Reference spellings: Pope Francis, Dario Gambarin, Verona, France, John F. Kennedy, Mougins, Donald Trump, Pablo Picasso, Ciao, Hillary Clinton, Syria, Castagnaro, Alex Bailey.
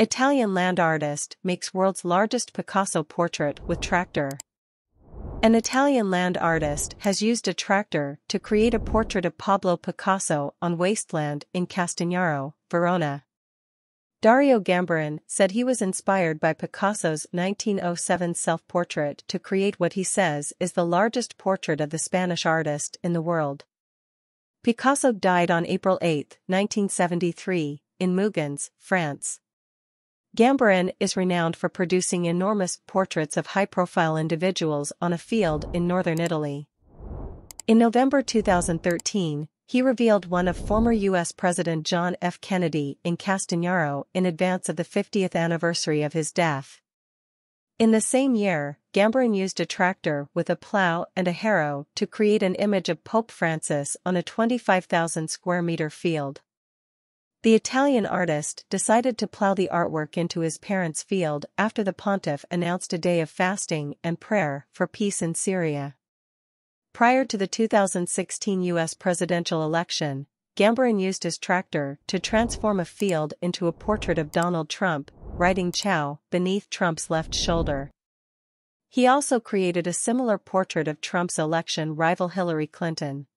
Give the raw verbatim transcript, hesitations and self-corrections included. Italian land artist makes world's largest Picasso portrait with tractor. An Italian land artist has used a tractor to create a portrait of Pablo Picasso on wasteland in Castagnaro, Verona. Dario Gambarin said he was inspired by Picasso's nineteen oh seven self-portrait to create what he says is the largest portrait of the Spanish artist in the world. Picasso died on April eighth, nineteen seventy-three, in Mougins, France. Gambarin is renowned for producing enormous portraits of high-profile individuals on a field in northern Italy. In November two thousand thirteen, he revealed one of former U S President John F. Kennedy in Castagnaro in advance of the fiftieth anniversary of his death. In the same year, Gambarin used a tractor with a plow and a harrow to create an image of Pope Francis on a twenty-five thousand square meter field. The Italian artist decided to plow the artwork into his parents' field after the pontiff announced a day of fasting and prayer for peace in Syria. Prior to the two thousand sixteen U S presidential election, Gambarin used his tractor to transform a field into a portrait of Donald Trump, writing "Ciao" beneath Trump's left shoulder. He also created a similar portrait of Trump's election rival Hillary Clinton.